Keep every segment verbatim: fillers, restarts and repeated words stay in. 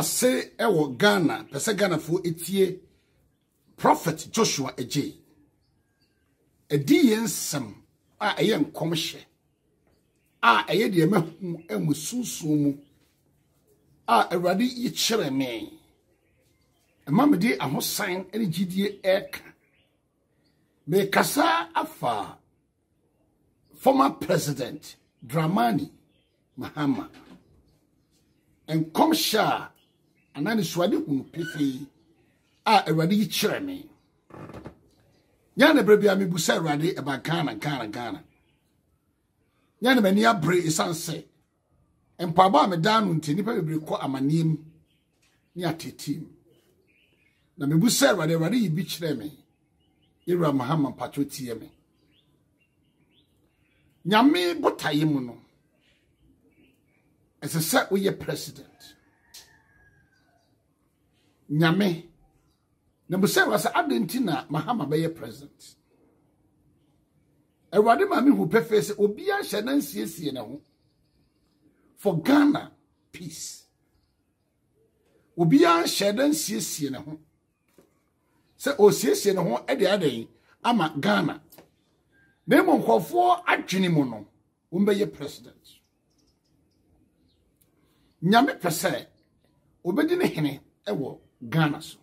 Say ewo Ghana, pese Ghana fu etie Prophet Joshua Ejei. Edi yensem a eye nkomhye. A eye de mahu emusunsumu. A Awurade yi kyere me. Emam de ahosan ene gidie eka. Me kasa afa former president Dramani Mahama. Enkomhye and I swadi hunu pefe a Awurade yi kyere me yana brebia me busa Awurade eba Ghana Ghana Ghana yana mani abre isanse empaba me danu ntini pa bebre ko amanim ni atetim na me busa Awurade Awurade yi bi kyere me Ira Mahama patroti me nyame botaye mu no as a set we your president Nyame, Nabusa was Argentina, Mahama Bayer present. A Radimami who prefers Obia Shanan Siena for Ghana peace. Obia Shanan Siena. Say O Siena at the other ama Ghana. Name on call four at Genimono, Umbayer president. Nyame per se, Obedine Ewo. Ghana so.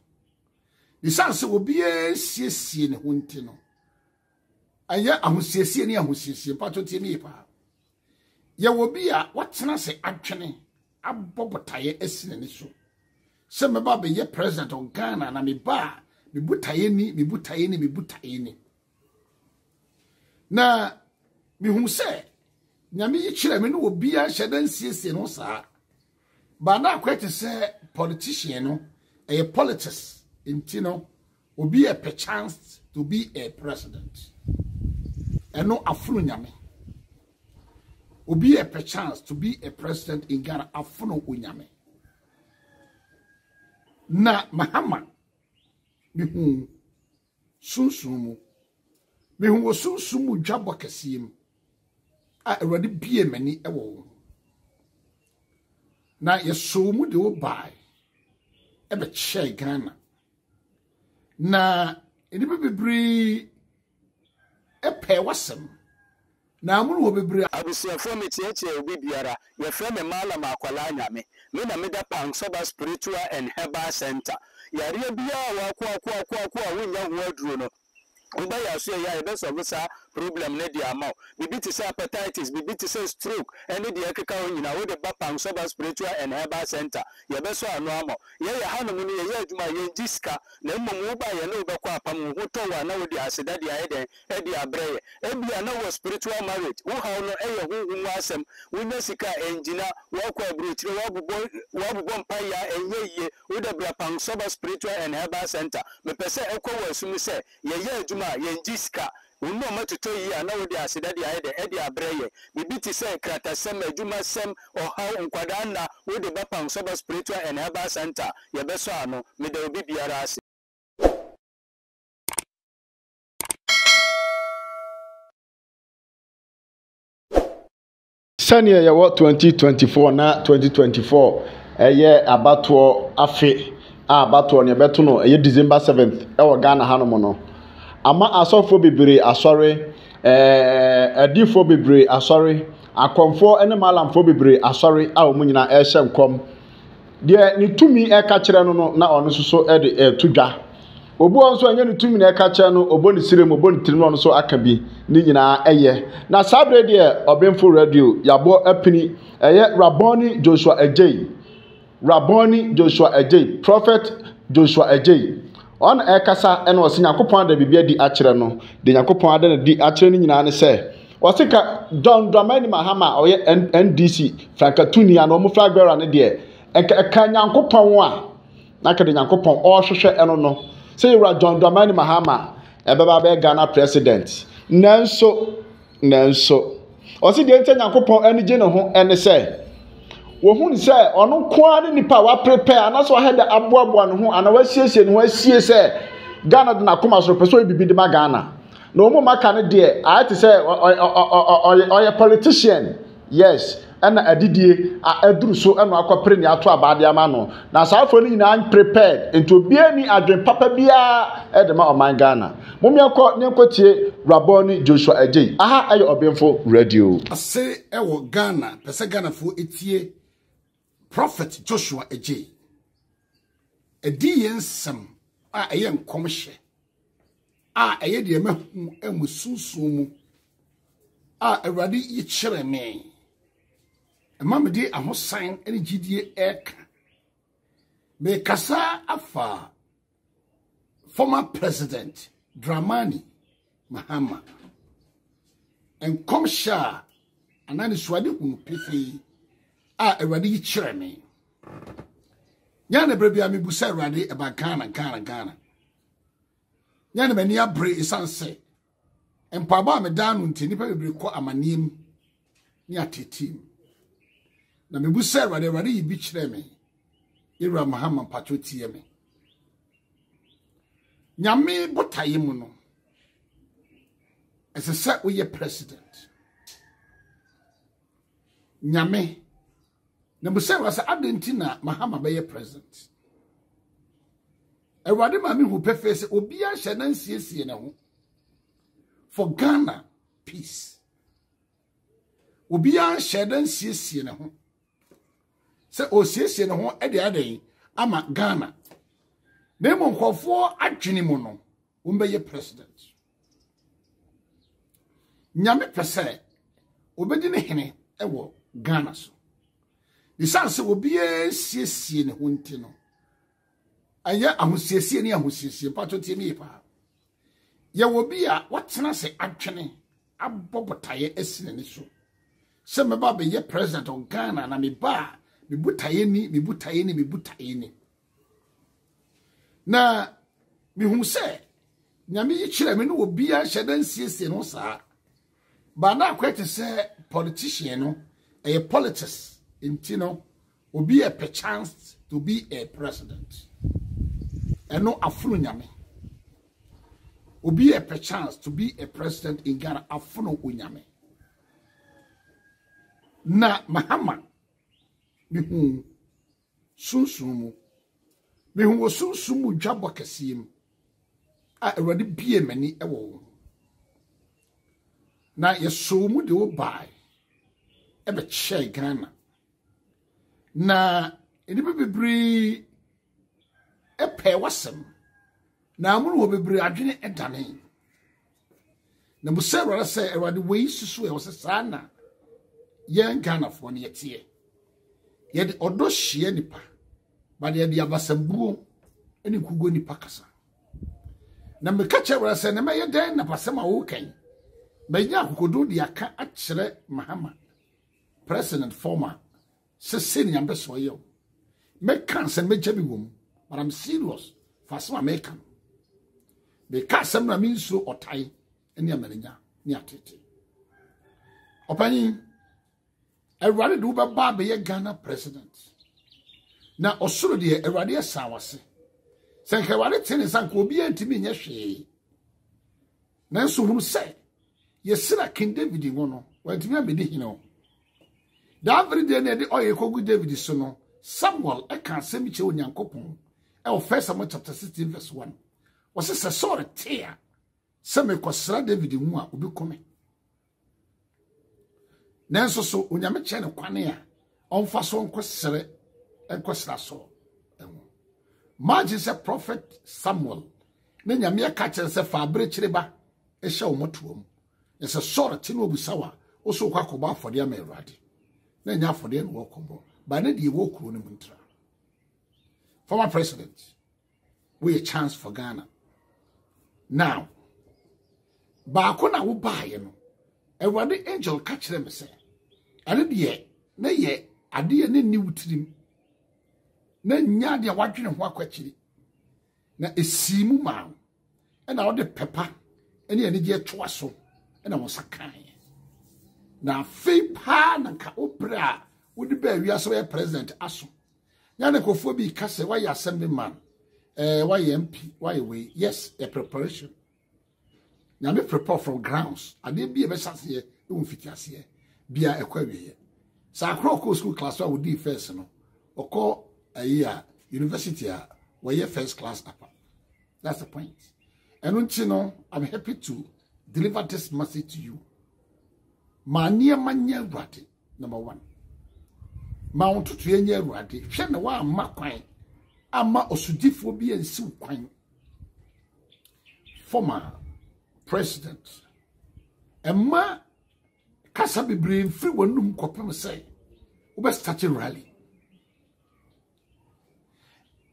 The sense will be a siesie ne hontino. Aya ahu siesie ne ahu siesie pato tie ne pa. Ya wo bi a watena se atwene abobotaye esine ne so. Se me ba be ye president on Ghana na me ba me butaye ni me butaye ni me butaye ni. Na me hu se nyame ye kyere me no obi a hyeda siesie no saa. Ba na kwete se politician no a politics in Tino will be a chance to be a president. And no Afunyame will be a chance to be a president in Ghana. Afuno Unyame. Na Mahama, Mihum Sunsumu, Mihum was Sunsumu Jabakasim. I already be a many a woman. Now, yes, so much do buy. Ebe che Ghana na enibe bebre epe wasem na amuru wo bebre abisi afemi tiatia obi biara ye frema mala makwala nyame me na meda Pampsober Spiritual and Herbal Center yare biya wa kwa kwa kwa kwa wonya huaduro no oba ya so ya ebe so busa problem ne dia ma bibi ti say hepatitis bibi ti say stroke any dia keka onyina we de ba Pampsober Spiritual and Herbal Center ye be so anu amo ye ye hanu mu ye aduma ye ngiska na mmom ba ye no be kwa apam ho to wa na we de aseda dia ye den e dia breye e bia na wo spiritual marriage wo ha no e ye hunhun asem wo na sika engina wo kwa brotire wo bubo wo bubo mpa ya enye ye we de bra Pampsober Spiritual and Herbal Center me pese e kwa wo asum se ye ye aduma ye ngiska Uno ma tuto yi ana wo dia aseda dia ede ede abreye bibi ti se krata sem aduma sem oha nkwada na wo de Pampsober Spiritual and Herbal Center ye beso ano me de obi biara ase senior ya wo twenty twenty-four na twenty twenty-four eye abato afi abato ne beto no eye December seventh e wo Ghana hanomo no ama asofo bibiri asori eh adifo bibiri asori akomfo ene malamfo bibiri asori a omunyina ehye nkom de ni tumi eka kire no na ono so ede tudwa obu onso anya ni tumi na eka kire no obo ni sirem obo ni tirim ono so aka bi ni nyina eye na sabre de Obenfo Radio yabo apini eye Rabboni Joshua Ejei Rabboni Joshua Ejei Prophet Joshua Ejei on ekasa ene osi yakopon da bibia di akire no de yakopon da di akire ni nyina ne se osika John Dramani Mahama oye N D C frankatunia no mo flag bearer ne de eka yakopon a na ka de yakopon o hwehwe eno no se Ira John Dramani Mahama ebeba be Ghana president nanso nanso osi de ente yakopon ene je ne ho ene se wohun se ono kwa ne nipa wa prepare anaso ha da aboabo no ho ana wa siesie no asie se Ghana de na koma so peso bibi de ma Ghana no mo maka ne de ayi te se oy politician yes and a D D A are a druso and aquaprin to a badia mano. Now, Southfully, I'm prepared into being a dream papa beer at the mouth of my Ghana. Mumia called Neocote Rabboni Joshua Ejei. Aha, I Obenfo Radio. I say, I will Ghana, Pesagana for it ye Prophet Joshua Ejei. A D N some I am commercial. Ah, I am a susumu. Ah, a radi ye chere me. A mamma de a host sign any G D A egg. Me Kasa Afa, former president Dramani Mahama. And comsha and I swadi unpifi. Ah, a radi ye chere me. Yana baby, I busa radi about Ghana, Ghana, Ghana. Yana mania bray is answer. And Papa Madame Tinipa will call a manim near Titim. Namibusa rather radi beach reme. Ira Mahama Patuieme. Nyame Botayemuno. As a set with your president. Nyame. Namusa was Argentina, Mahama by your president. A rather mammy who prefers Obia Shannon C S C now. For Ghana, peace. Obiya shedan siesie ne ho. Se o siesie ne ho ade ade ama Ghana. Na mo nkofo adwene mu no, wo mbeye president. Nyame pese obedi ne hene ewo Ghana so. Ni sanse obiya siesie ne ho nti no. Anya ahosiesie ne ahosiesie patoti mi pa. Ye wobia watena se atwene abobotaye esine ne so se me ba be ye president on Ghana na me ba me butaye ni me butaye ni me butaye ni na me hu se nyame ye kire me no wobia hyedan siesie no saa ba na kwete se politician no e politics intino obi a chance to be a president eno afru nyame will be a chance to be a president in Ghana afuno unyame. Na Mahama mihun sunsumu mihun sunsumu jabo kesim a erade bie mani ewo na yesomu de obai e be che Ghana na enipa bebre e pe wasem na amuru obebere adwene edane na musera se erade we susu e wosesa na ye Ghana fo ne yetie ye de odo hie nipa ba de de abasambuo eni kugo nipa kasa na meka chewra se na meye den na pasema wo kan ba nya kokodo de aka akere Mahama president former sesini ambeso yo meka se meje bi wom but I'm serious fasema meka be kasam na minsu otai ene amanenya ni atete opani erade du ba ba be Ghana president na osoro de erade asawase senke wale tene sanko obi antimi nya hwe na nso hum se yesira King David wono wantimi abedi hino da every day na de oyekogu David so no Samuel e kan semi che onyankopon e o first Samuel chapter sixteen verse one was a sort of tear. Some cosra David Mua will be coming. Nanso so when you mention a quania, on fason cosre and cosra so. Margin said Prophet Samuel. Then your mere catcher is a fabric reba, a shell motum. It's a sort of tinu busawa, also quackoba for the ameradi. Then ya for the unwalkable, but then you walk on the winter. Former president, we a chance for Ghana. Now, Bakuna will buy him. And when the angel catch them, say, and yet, nay, yet, I dear new to him. Then Yadia watching and walk actually. Now, it's Simu Mount, and all the pepper, and the energy to us, and I was a kind. Now, Faye Pan and Kaopra would be very as well present as Yanakophobi Castle, why you send me man? Uh, why M P? Why we? Yes, a preparation. Now me prepare from grounds. I didn't be a message here. Don't fit us here. Be a query here. Sakro school class would be first no. Or call a year university where your first class upper. That's the point. And don't you know, I'm happy to deliver this message to you. Mania mania rati, number one. Mount to any rati. Shana wa ma quine. Ama osudiphobia and su quine. Former president. Emma Kasabi brain free one room copem say. Ube starting rally.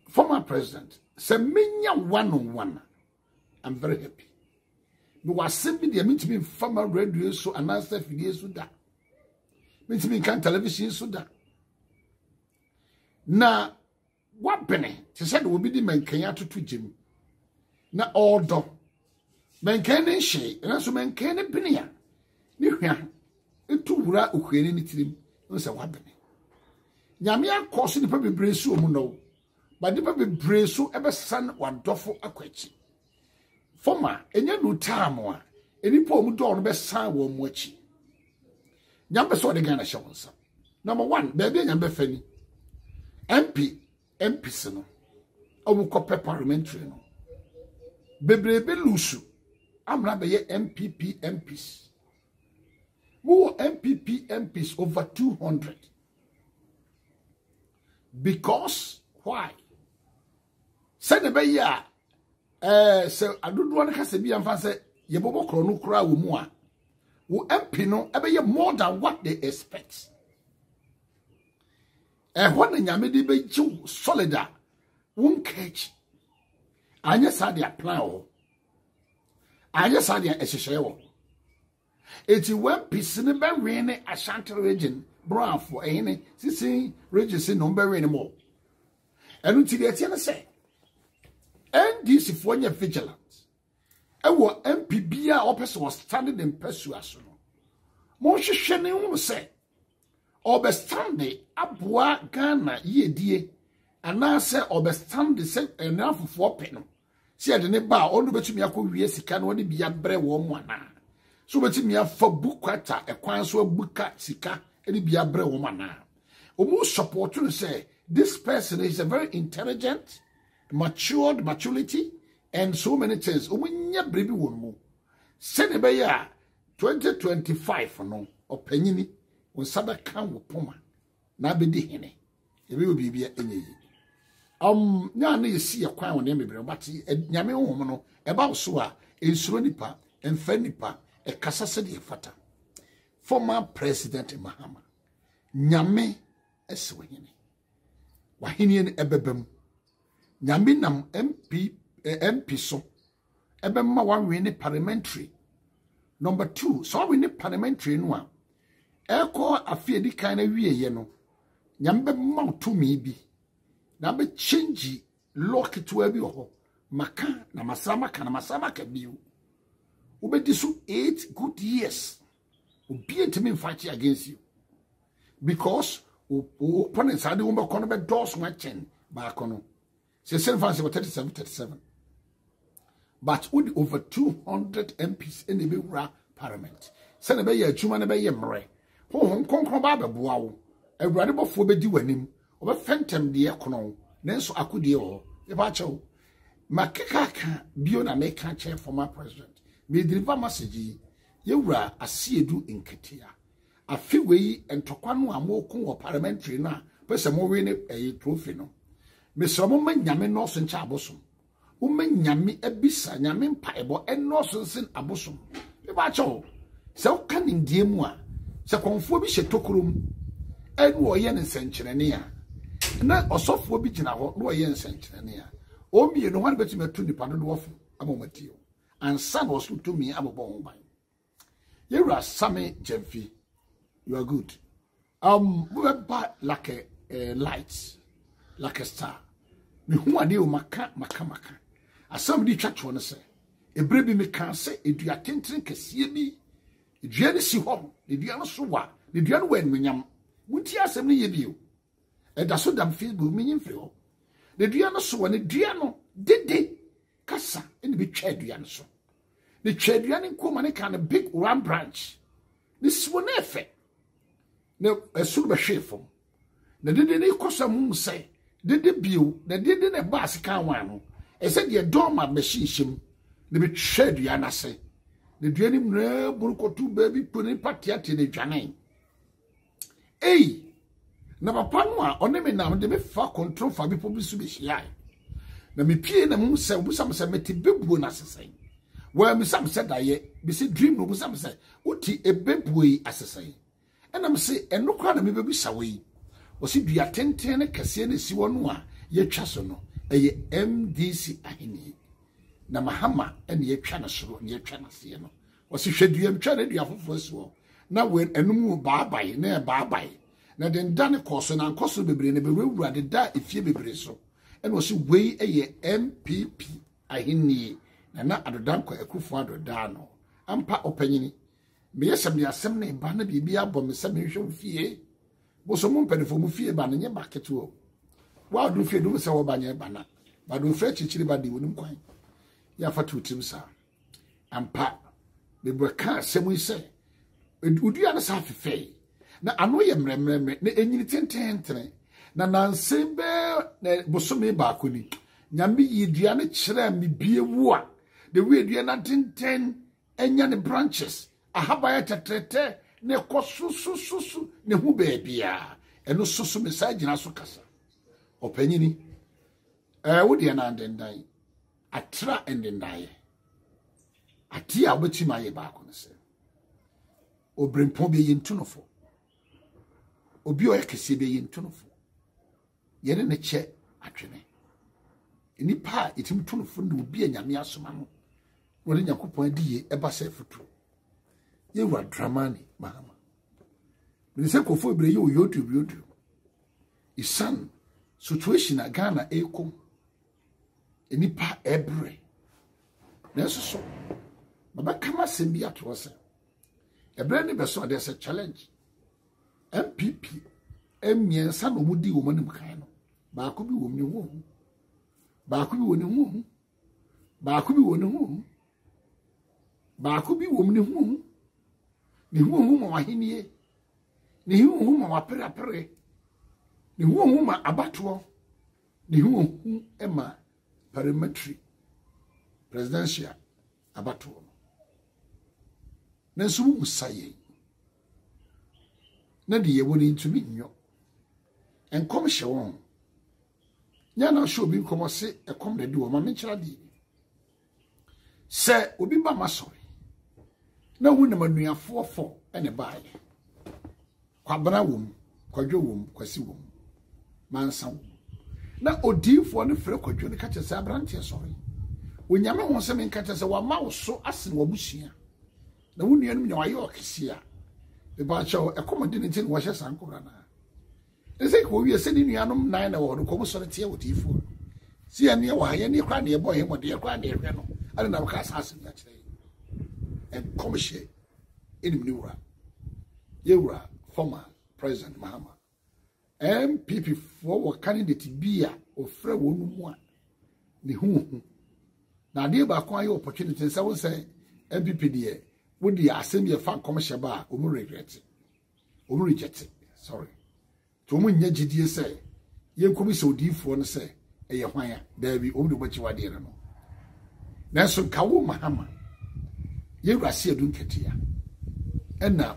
Former president. Se minya one on one. I'm very happy. No was simply the mean to be former radio so announced videos with that. Mean to be can television so that. Na what penny? She said will be the man Kenya to tweet him. Na all done. Men can she and also men can a penny. Niya it too ra uheni ni trim no se what penny. Nyamia cause the paper brace so muno. But the paper brace so ever son one doffo aquechi. Former, and you do time one, and you poor don't best sign one watching. Number so the Ghana Shawns. Number one, baby number Fanny. M P, M P Seno. I will copy parliamentary. Baby Lusu, I'm not a M P P M Ps. More M P P M Ps over two hundred. Because, why? Send a bayer. Eh, so I don't want to say, be and fancy, Yebobo Kronukra Wumua. Who empino, ever ye more than what they expect. And one in Yamidi be two solida, won't catch. I just had their plan. I just had their essential. It's one piece in the Berrene Ashanti region, brown for any, sissy, regency number anymore. And until the Etienne say. N D C for your vigilance. And what M P B R officer was standing in persuasion. Moshe Shenin said, Obestande, Abwa Ghana, ye dear, and now say Obestande said enough for four penal. See, I didn't bow all the way to me. I could yes, it can only be a bread warm one. So, but me a for book quater, a quanswa booka, sika, and it be a bread woman. Almost supporting say, this person is a very intelligent. Matured maturity and so many things. Umunya baby woman. Senebaya twenty twenty five no opinini unsada kan wopoma na bedi hene. Ebi obi bia enye. Um na na yesi yakwan won embebre but nyame honhom no eba so a ensuro nipa emfa nipa e kasa se de fata. Former President Mahama. Nyame eswo hene. Wahini en ebebem. Nyambinam M P eh, M P so ebe ma wan we ne parliamentary number two so we ne parliamentary no a eko afie di kan na wieye no nyambe ma to me bi na be change lock to abi ho maka na masama kana masama ka bi u be disu eight good years obi entimi fight against you because opponents had won be kono be dos ma chen ba kono Se seventy-five or thirty-seven, thirty-seven. But only over two hundred M Ps in the Bura Parliament. Send a bayer, Chuman a bayer, Mre. Home Concron Baba Bow, a radical phobia duanim, over phantom dear Conon, Nenso Akudio, the Bacho. Makaka, beyond a make chair for my president. May deliver message, Yura, a see do in Katia. A few way and Tokwano and more Congo parliamentary now, but some more in a trophy no. Mister Woman Yamin Norson Chabosom. Woman Yami Ebisa Yamin Paibo and Norson Sin Abosom. The Bacho. So can in Diemua. So conformish a tokurum. And Wayan and Centenania. And that or soft will be general, Wayan Centenania. Only you know one between a twenty pound wolf a moment you. And son was to me about born by. You are Sammy Jemfi. You are good. Um, we were bad like a lights. Like a star. Me who are you, Maca, Maca, Maca? As somebody church want to say, a baby me can say, if you are thinking, can see me, if you are see home, if you are not so what, if you are when me am, would you ask me you? And that's what I'm feeling, meaning for the Diana so and the Diano did they Cassa and be chair Diana so. The chair Diana in Kumanikan a big round branch. This one effect. ne esuru be hwefom na dede ne kosamu nse dede bio na dede ne baasi kan wan no e se de doma be shinshim ne be twedua na se ne duani mra burukotu baby poni patiate ne dwanen ei na papa no a onemi na de me fa control fa bi pobisu be hia na me pie na mu se obusam se meti bebuo na sesen wa me sam se daye bi se dream no busam se oti ebebuo asesen and I'm saying, and no crime may be saway. Was it be a ten ten a cassian si one one, ye chasono, a ye M D C ahini. Na Mahama and ye chanasro, and ye chanasiano. Was it shed you am chanted you have first war. Now when a no barby, near barby. Now then done a course and uncost will be brain, and we will rather die if ye be breso. And was you way a ye M P P ahini. Nana adodanko a kufuado dano. Ampa opinini. Me yesem ya sem na ba na bibi abom se me hwe mfie bo so mum pedefo mu fie ba na nye market wo wa do fie do se wo ba nye ba na ba do fie chichiri ba de wonim kwan ya fa tutim sa ampa be breka sem yi se odua na sa fefe na ano ye mremremre na enyini tententene na nansem be na bo so me ba koni nyame yi dua na kyerɛ me bie wo a de we dua na tenten enya ne branches ahabaya tetrete ne kosu su su su ne hu bebia eno susu message na so kasa opanyini eh wodi na ndendan atra ndendan ati abotima ye ba ko ne se obrempo be yintunofo obi oyekese be yintunofo yene ne che atwene enipa itimtunofo ndu obi anyame asoma no wori nyakopon die eba se futu you were Dramani Mahama. The second for you, YouTube, YouTube. His son, situation at Ghana, Eco, and Nipa Ebre. That's so. But come and send me at was a brand new person. There's a challenge. M P P, M. and son of Woody woman in Kano. But I could be woman in womb. But I could be woman in womb. But I could be woman in womb. But I could be woman in womb. Ni huhuma wahiniye ni huhuma wapera pere ni huhuma abatwo ni huhum ema parliamentary presidential abatwo na sumu saye na de yewoni ntumi nnyo enkom hye won nya na show bi komo se ekom de de o ma menkyra di se obi ba maso na wuna manuafo fo ene bae kwabana wom kwadwo wom kwasi wom mansa wom na odifo ne frɛ kwadwo ne kakyɛ sɛ abrante sɔre onyame ho sɛ men kakyɛ sɛ wama wo so asene wabusua na wunua no nya wayɛ ɔkese a be ba kyɛw ɛkomɔde ne tin wɔhyɛ sankora na ɛsɛ ko wie sɛ ne nuanom nan na wɔ no kɔm sɔre tie odifo si ane wɔ ha yɛ ne kra ne ɛbɔ he mɔde yɛ kra ne ɛhwɛ no ane na ka asase na kyerɛ and commission in Mura. Yura, former President Mahama. M P P forward candidate beer or Fred Woman. The whom now dear by quite opportunities, I will say M P P D A would the assembly of fan commercial bar over regret it. Over reject it. Sorry. To whom you say, you come so deep for and say, a wire, there be only what you are dear. Now, so Kawo Mahama. Yewra se adun ketia enna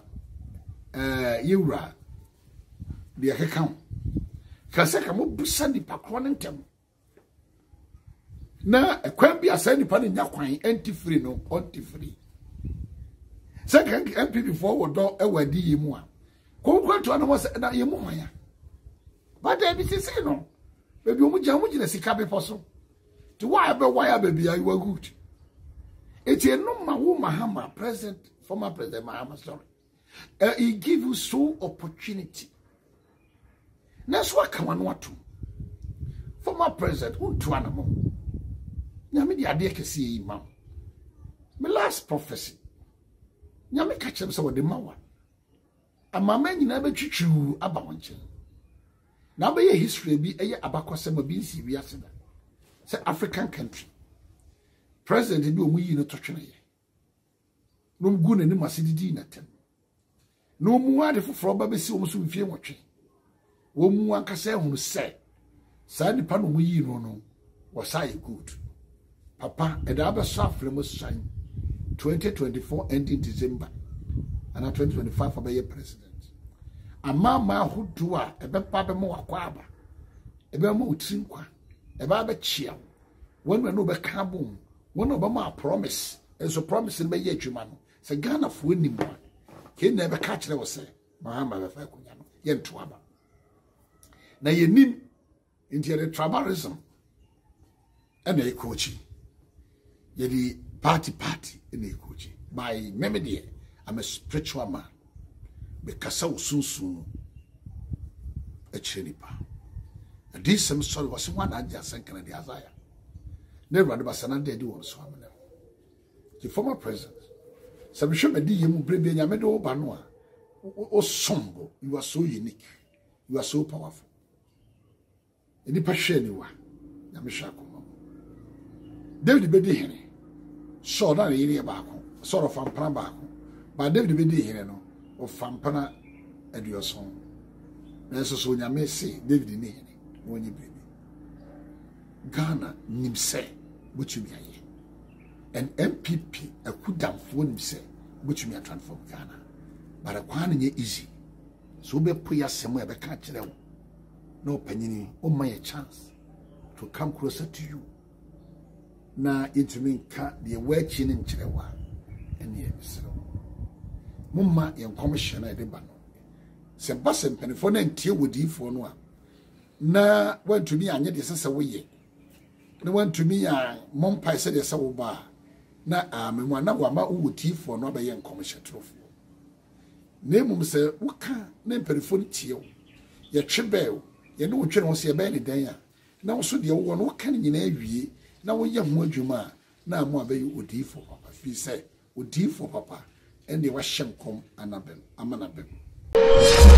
eh yewra de akeka kase ka mo busa ni pakro ne ntem na ekwan bi asa ni pa ne nya kwan anti free no anti free se kan M P P forward do ewadi yemu a ko kwanto na mo se na yemu hwan ba da bi ti se no be bi o mu jamu gina sika be poso ti why be why be bi you are good. It's a no Mahama, President, former President Mahama, sorry. Uh, he give you so opportunity. That's what Kaman Watu. Former President, who to animal. Nyami the idea can see him. My last prophecy. Nyami catch him so the mawa. A mamma never chichu abawanchen. Now be a history be a abacosema be see we are saying. It's an African country. President bi omu yi no totwene ye no mgu ne ne masidi di na tem No more the Froba Bessie almost with you watching. One more can say who said, Sandy Pan we no was I good. Papa, a double suffering must shine twenty twenty four ending December and a twenty twenty five for the president. A mamma who do a papa more quaba, a bemo trinqua, a barber cheer, one when over carboom, one over my promise, and so promising by Yetuman, it's a gun of winning one. He never catch there was say, Mahama, Yen Twaba. Now you need into the tribalism and a coaching. You're the party party in a coaching. My memory, I'm a spiritual man. Because I was soon soon a chenipa. And this same story was one I just sank in the Isaiah. Never was another day on Swamina. The former president. Some show me you bring me Yamedo Banoa. Oh, Sombo, you are so unique. You are so powerful. In the Pashaniwa, Yamishako. David Bedihene. So that area back, sort of from Prambaco. But David Bedihene of Fampana and your son. That's so Yamese, David Nihene, when you baby. Ghana Nimse, which you mean. And M P P, I could damn phone himself, which me a transform Ghana. But I can't easy. So be prayer somewhere, I can't tell them. No penny, oh my chance to come closer to you. Now, it means the watching in Chilewa and the episode. Mumma and Commissioner Debano. Sebastian Penifone and Tia would give for no. Now, went to me and yet is away. No one to me, I mom said a sour bar. Na I'm one now, I'm out tea for another young commercial trophy. Name him, sir, what can name periphonic teal? Your chibel, you know, you don't see a belly there. Now, so the old one, what can you name ye? Now, we young word you ma, now more bay would deal for papa, if he said, would deal for papa, and they was sham come and abem, amanabem.